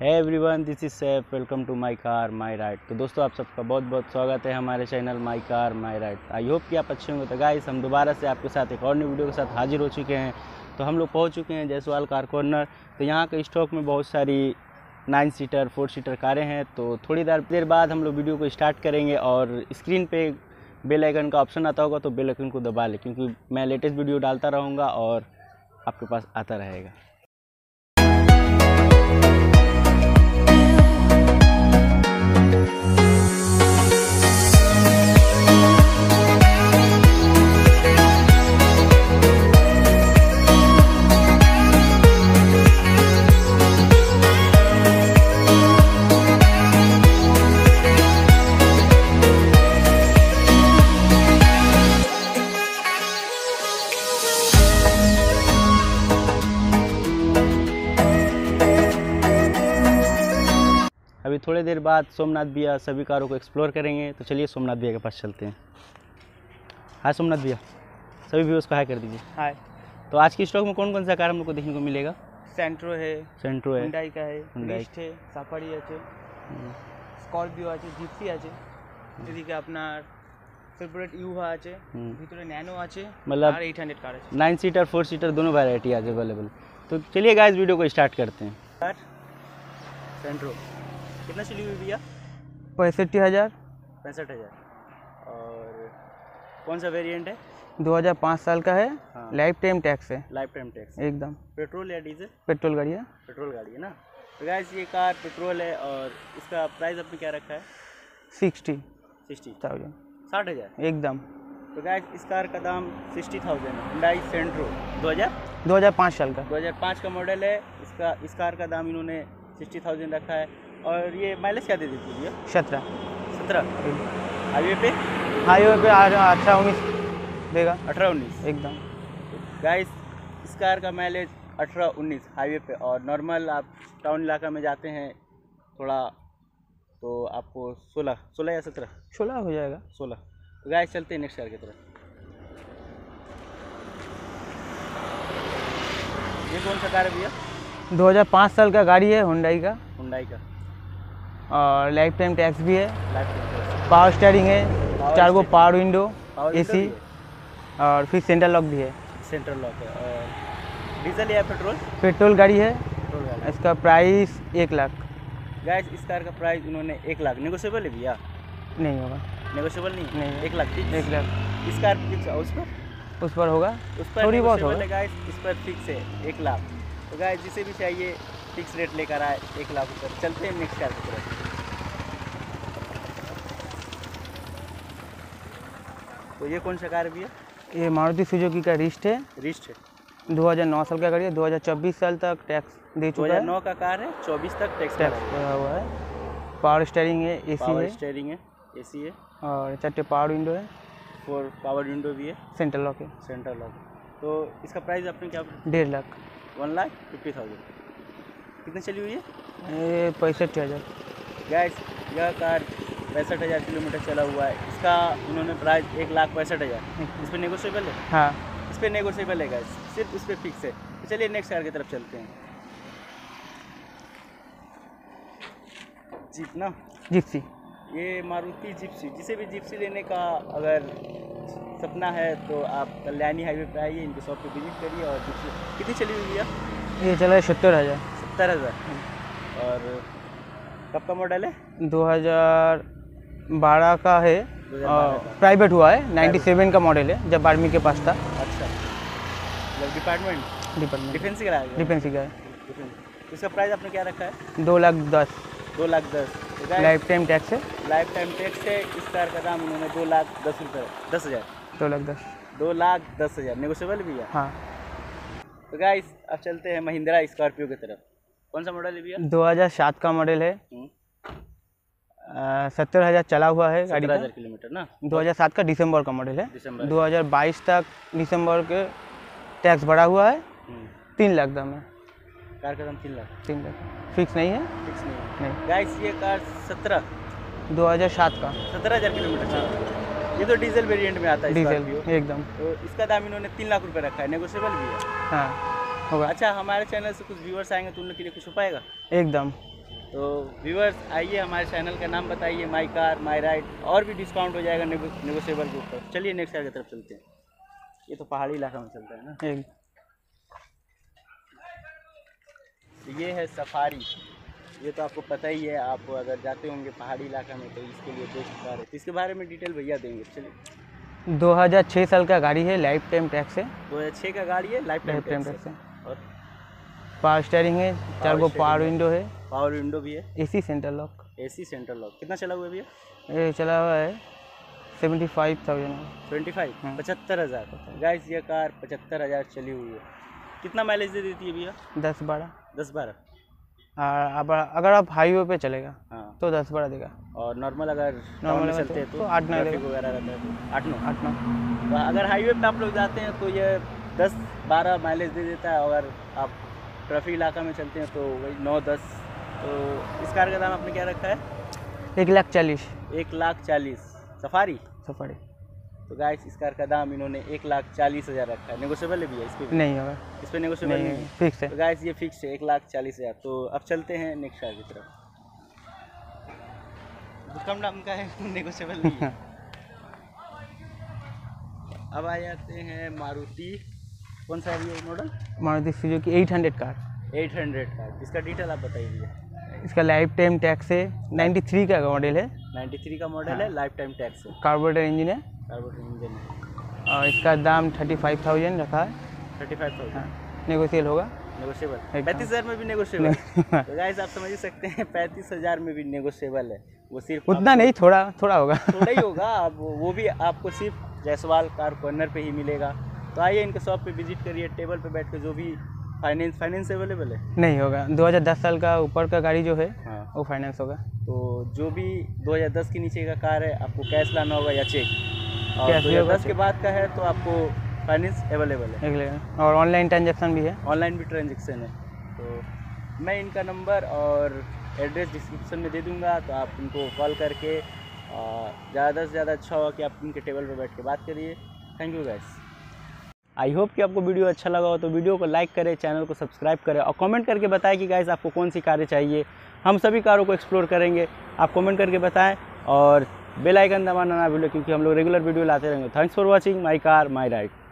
है everyone, this is Saif, welcome to my car my ride. तो दोस्तों आप सबका बहुत बहुत स्वागत है हमारे channel my car my ride. I hope कि आप अच्छे होंगे। तो गाइस, हम दोबारा से आपके साथ एक और नई वीडियो के साथ हाजिर हो चुके हैं। तो हम लोग पहुंच चुके हैं जायसवाल कार कॉर्नर। तो यहाँ के स्टॉक में बहुत सारी 9 सीटर 4 सीटर कारें हैं। तो थोड़ी देर बाद हम लोग वीडियो को स्टार्ट करेंगे और स्क्रीन पर बेल आइकन का ऑप्शन आता होगा, तो बेल आइकन को दबा लें, क्योंकि मैं लेटेस्ट वीडियो डालता रहूँगा और आपके पास आता रहेगा। अभी थोड़ी देर बाद सोमनाथ भैया सभी कारों को एक्सप्लोर करेंगे। तो चलिए सोमनाथ भैया के पास चलते हैं। हाय सोमनाथ भैया, सभी व्यूअर्स को हाय कर दीजिए। हाय। तो आज की स्टॉक में कौन कौन सा कार हम लोग को देखने को मिलेगा? सेंट्रो है, हुंडई का है, नेस्ट है, सफारी है, स्कॉर्पियो है, जीपी है, এদিকে আপনার कॉर्पोरेट ইউভা আছে, ভিতরে ন্যানো আছে, मतलब 800 कार है, 9 सीटर 4 सीटर दोनों वैरायटी आज अवेलेबल। तो चलिए गाइस वीडियो को स्टार्ट करते हैं। कार सेंट्रो कितना चली हुई भैया? 65,000। 65,000। और कौन सा वेरिएंट है? 2005 साल का है। हाँ। लाइफ टाइम टैक्स है। लाइफ टाइम टैक्स एकदम। पेट्रोल या डीजल? पेट्रोल गाड़ी है। पेट्रोल गाड़ी है ना। तो गाइस ये कार पेट्रोल है और इसका प्राइस आपने क्या रखा है? 60,000। 60,000 एकदम। तो गाइस इस कार का दाम 60,000 है। Hyundai Centro 2005 साल का, 2005 का मॉडल है। इसका इस कार का दाम इन्होंने 60,000 रखा है। और ये माइलेज क्या दे देती है? 17। हाईवे पे 18-19 देगा। 18-19 एकदम। गाइस इस कार का माइलेज 18-19 हाईवे पे, और नॉर्मल आप टाउन इलाका में जाते हैं थोड़ा तो आपको 16 या 17 हो जाएगा। 16। तो गाइस चलते हैं नेक्स्ट कार की तरफ। ये कौन सा कार है भैया? 2005 साल का गाड़ी है, हुंडई का। हुंडई का। और लाइफ टाइम टैक्स भी है, पावर स्टीयरिंग है, 4 पावर विंडो, एसी और फिर सेंट्रल लॉक भी है। सेंट्रल लॉक है। और डीजल या पेट्रोल? पेट्रोल गाड़ी है। पेट्रोल गाड़ी। इसका प्राइस 1 लाख। गाइस इस कार का प्राइस उन्होंने 1 लाख। नेगोशिएबल है भैया? नहीं होगा। नेगोशिएबल नहीं। 1 लाख। इस कार फिक्स है? उस पर होगा, उस पर थोड़ी बहुत होगा। गाइस इस पर फिक्स है 1 लाख। तो गाइस जिसे भी चाहिए फिक्स रेट लेकर आए 1 लाख ऊपर। चलते हैं नेक्स्ट कार की तरफ। तो ये कौन सा कार है भैया? ये मारुति सुजुकी का रिस्ट है। 2009 साल का गाड़ी है, 2024 साल तक टैक्स दे चुका है। 2009 का कार है, 24 तक टैक्स लगा हुआ है। पावर स्टीयरिंग है, एसी है और 4 पावर विंडो है, 4 पावर विंडो भी है, सेंट्रल लॉक है। तो इसका प्राइस आपने क्या? 1.5 लाख। 1,50,000। कितने चली हुई है? 65,000। गैस यह कार 65,000 किलोमीटर चला हुआ है। इसका इन्होंने प्राइस 1,65,000। इस पर नेगोशिएबल है? हाँ, इस पर नेगोशिएबल है गैस, सिर्फ इस पर फिक्स है। तो चलिए नेक्स्ट कार की तरफ चलते हैं। जीप ना, जिप्सी। ये मारुति जिप्सी, जिसे भी जिप्सी लेने का अगर सपना है तो आप कल्याणी हाईवे पर आइए, इनके शॉप पर विजिट करिए। और जिप्सी कितनी चली हुई है? ये चला है 70,000। 70,000। और कब का मॉडल है? 2012 का है, प्राइवेट हुआ है। 97 का मॉडल है, जब आर्मी के पास था। अच्छा, मतलब डिपार्टमेंट डिफेंस का है। डिफेंस का है। इसका प्राइस आपने क्या रखा है? 2,10,000। 2,10,000। लाइफ टाइम टैक्स है। लाइफ टाइम टैक्स है। इस कार का दाम उन्होंने 2,10,000। 2,10,000। 2,10,000। नेगोशिएबल भी है। हाँ। तो गाइस अब चलते हैं महिंद्रा स्कॉर्पियो की तरफ। कौन सा मॉडल है भैया? 2007 का मॉडल है। 70,000 चला हुआ है गाड़ी का। 70,000 किलोमीटर ना। 2007 का दिसंबर का मॉडल है। 2022 तक दिसंबर के टैक्स बढ़ा हुआ है। 3 लाख दाम है। कार का दाम 3 लाख। फिक्स नहीं है। फिक्स नहीं। गाइस ये कार 2007 का 70,000 किलोमीटर चला। ये तो डीजल वेरिएंट में आता है। डीजल एकदम। तो इसका दाम इन्होंने 3 लाख रुपये रखा है। नेगोशिएबल भी है। हाँ होगा। अच्छा, हमारे चैनल से कुछ व्यूअर्स आएंगे तो उनके लिए कुछ हो पाएगा? एकदम। तो व्यूवर्स आइए, हमारे चैनल का नाम बताइए माय कार माय राइड, और भी डिस्काउंट हो जाएगा नेगोशिएबल के ऊपर। चलिए नेक्स्ट कार की तरफ चलते हैं। ये तो पहाड़ी इलाका में चलता है ना। तो ये है सफारी, ये तो आपको पता ही है, आप अगर जाते होंगे पहाड़ी इलाका में तो इसके लिए बेस्ट कार है। इसके बारे में डिटेल भैया देंगे। चलिए, 2006 साल का गाड़ी है, लाइफ टाइम टैक्स है। 2006 का गाड़ी है, लाइफ टाइम टैक्स है। और पावर स्टेयरिंग है, चारगो पावर विंडो है, पावर विंडो भी है, AC centre lock. AC centre lock कितना चला हुआ है भैया? ये चला हुआ है 75,000। 75,000 गाइस, ये कार 75,000 चली हुई है। कितना माइलेज दे देती है भैया? 10-12। अब अगर आप हाईवे पे चलेगा तो 10-12 देगा, और नॉर्मल अगर नॉर्मल चलते हैं तो 8-9 वगैरह रहता है। 8-9। अगर हाईवे पे आप लोग जाते हैं तो ये 10-12 माइलेज दे देता है, अगर आप ट्रैफिक इलाका में चलते हैं तो वही 9-10। तो इस कार का दाम आपने क्या रखा है? 1,40,000। 1,40,000 सफारी। सफारी। तो गाइस, इस कार का दाम इन्होंने 1,40,000 रखा है। नेगोशिएबल भी है इस पर? नहीं होगा, इस पर नेगोशिएबल नहीं है, फिक्स है। तो गाइस, ये फिक्स है 1,40,000। तो अब चलते हैं नेक्स्ट कार की तरफ। कम दाम का है, नेगोशिएबल नहीं है। अब आ जाते हैं मारुति, कौन सा है ये मॉडल? मारुति फिजियो की 800 कार। 800 कार, इसका डिटेल आप बताइए। इसका लाइफ टाइम टैक्स है, 93 का मॉडल है। 93 का मॉडल है, लाइफ टाइम टैक्स है, कार्बोरेटर इंजन है। और इसका दाम 35,000 रखा है। 35,000 नेगोशिएबल होगा। नेगोशिएबल 35,000 में भी नेगोशिएबल। तो गाइस, आप समझ सकते हैं 35,000 में भी नेगोशिएबल है। वो सिर्फ उतना नहीं, थोड़ा होगा, थोड़ा ही होगा। अब वो भी आपको सिर्फ जायसवाल कार कॉर्नर पे ही मिलेगा। तो आइए, इनके शॉप पे विजिट करिए, टेबल पे बैठ कर जो भी फाइनेंस अवेलेबल है। नहीं होगा, 2010 साल का ऊपर का गाड़ी जो है वो फाइनेंस होगा। तो जो भी 2010 के नीचे का कार है आपको कैश लाना होगा या चेक, और 2010 के बाद का है तो आपको फाइनेंस अवेलेबल है, और ऑनलाइन ट्रांजेक्शन भी है। ऑनलाइन भी ट्रांजेक्शन है। तो मैं इनका नंबर और एड्रेस डिस्क्रिप्शन में दे दूंगा, तो आप उनको कॉल करके ज़्यादा से ज़्यादा अच्छा होगा कि आप उनके टेबल पर बैठ के बात करिए। Thank you guys. I hope कि आपको वीडियो अच्छा लगा हो, तो वीडियो को लाइक करें, चैनल को सब्सक्राइब करें, और कमेंट करके बताएं कि गाइस आपको कौन सी कारें चाहिए। हम सभी कारों को एक्सप्लोर करेंगे, आप कमेंट करके बताएं, और बेल आइकन दबाना ना भूलें, क्योंकि हम लोग रेगुलर वीडियो लाते रहेंगे। Thanks for watching my car my ride.